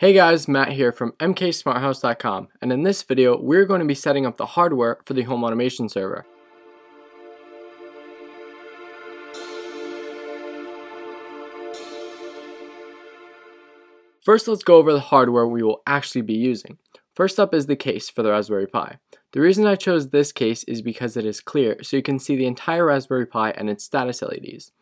Hey guys, Matt here from mksmarthouse.com, and in this video we're going to be setting up the hardware for the home automation server. First, let's go over the hardware we will actually be using. First up is the case for the Raspberry Pi. The reason I chose this case is because it is clear, so you can see the entire Raspberry Pi and its status LEDs.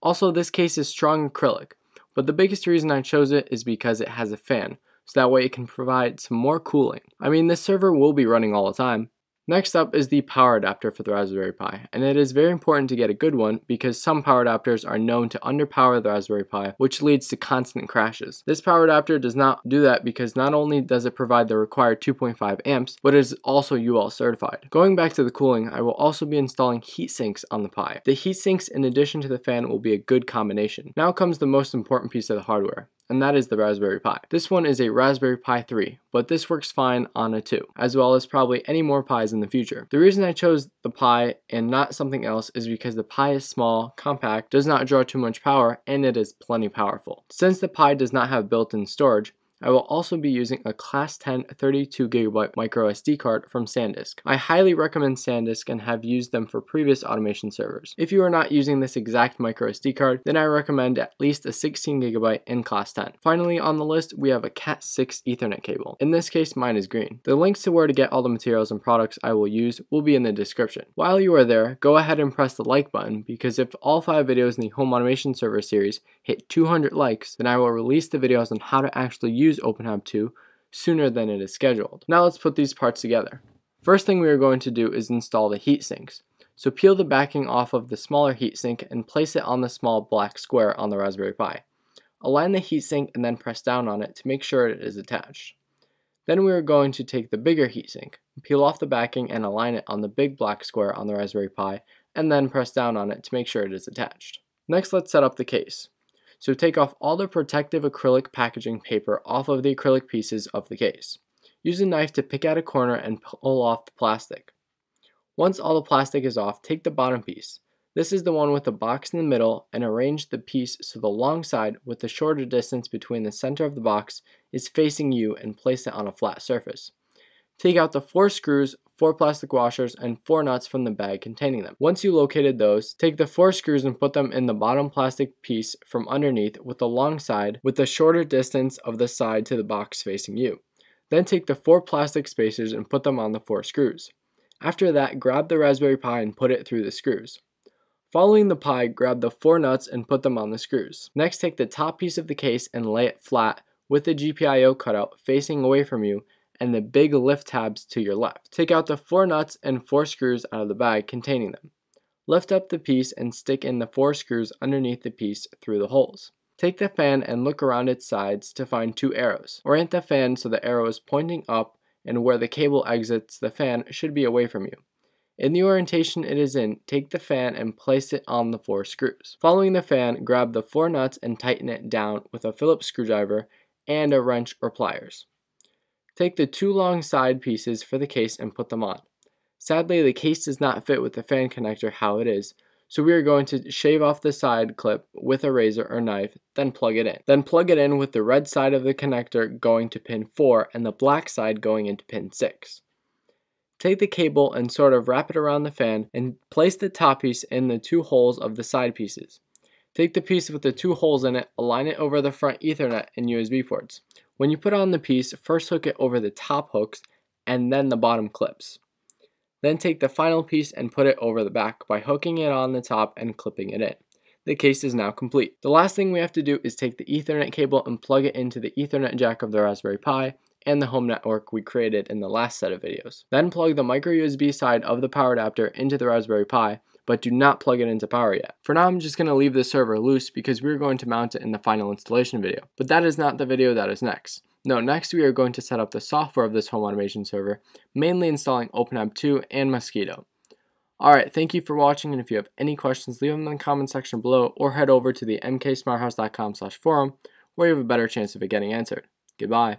Also, this case is strong acrylic. But the biggest reason I chose it is because it has a fan, so that way it can provide some more cooling. I mean, this server will be running all the time. Next up is the power adapter for the Raspberry Pi, and it is very important to get a good one because some power adapters are known to underpower the Raspberry Pi, which leads to constant crashes. This power adapter does not do that because not only does it provide the required 2.5 amps, but it is also UL certified. Going back to the cooling, I will also be installing heat sinks on the Pi. The heat sinks in addition to the fan will be a good combination. Now comes the most important piece of the hardware, and that is the Raspberry Pi. This one is a Raspberry Pi 3, but this works fine on a 2, as well as probably any more Pis in the future. The reason I chose the Pi and not something else is because the Pi is small, compact, does not draw too much power, and it is plenty powerful. Since the Pi does not have built-in storage, I will also be using a Class 10 32GB micro SD card from SanDisk. I highly recommend SanDisk and have used them for previous automation servers. If you are not using this exact micro SD card, then I recommend at least a 16GB in Class 10. Finally on the list, we have a Cat 6 Ethernet cable. In this case, mine is green. The links to where to get all the materials and products I will use will be in the description. While you are there, go ahead and press the like button, because if all 5 videos in the home automation server series hit 200 likes, then I will release the videos on how to actually use OpenHAB 2 sooner than it is scheduled. Now let's put these parts together. First thing we are going to do is install the heat sinks. So peel the backing off of the smaller heatsink and place it on the small black square on the Raspberry Pi. Align the heatsink and then press down on it to make sure it is attached. Then we are going to take the bigger heatsink, peel off the backing and align it on the big black square on the Raspberry Pi, and then press down on it to make sure it is attached. Next, let's set up the case. So take off all the protective acrylic packaging paper off of the acrylic pieces of the case. Use a knife to pick out a corner and pull off the plastic. Once all the plastic is off, take the bottom piece. This is the one with the box in the middle, and arrange the piece so the long side with the shorter distance between the center of the box is facing you, and place it on a flat surface. Take out the 4 screws, 4 plastic washers, and 4 nuts from the bag containing them. Once you located those, take the 4 screws and put them in the bottom plastic piece from underneath with the long side with the shorter distance of the side to the box facing you. Then take the 4 plastic spacers and put them on the 4 screws. After that, grab the Raspberry Pi and put it through the screws. Following the Pi, grab the 4 nuts and put them on the screws. Next, take the top piece of the case and lay it flat with the GPIO cutout facing away from you and the big lift tabs to your left. Take out the 4 nuts and 4 screws out of the bag containing them. Lift up the piece and stick in the 4 screws underneath the piece through the holes. Take the fan and look around its sides to find 2 arrows. Orient the fan so the arrow is pointing up, and where the cable exits the fan should be away from you. In the orientation it is in, take the fan and place it on the 4 screws. Following the fan, grab the 4 nuts and tighten it down with a Phillips screwdriver and a wrench or pliers. Take the 2 long side pieces for the case and put them on. Sadly, the case does not fit with the fan connector how it is, so we are going to shave off the side clip with a razor or knife, then plug it in. Then plug it in with the red side of the connector going to pin 4 and the black side going into pin 6. Take the cable and sort of wrap it around the fan and place the top piece in the 2 holes of the side pieces. Take the piece with the 2 holes in it, align it over the front Ethernet and USB ports. When you put on the piece, first hook it over the top hooks and then the bottom clips. Then take the final piece and put it over the back by hooking it on the top and clipping it in. The case is now complete. The last thing we have to do is take the Ethernet cable and plug it into the Ethernet jack of the Raspberry Pi and the home network we created in the last set of videos. Then plug the micro USB side of the power adapter into the Raspberry Pi, but do not plug it into power yet. For now, I'm just going to leave the server loose because we're going to mount it in the final installation video. But that is not the video that is next. No, next we are going to set up the software of this home automation server, mainly installing OpenHAB 2 and Mosquito. Alright, thank you for watching, and if you have any questions, leave them in the comment section below or head over to the mksmarthouse.com/forum where you have a better chance of it getting answered. Goodbye.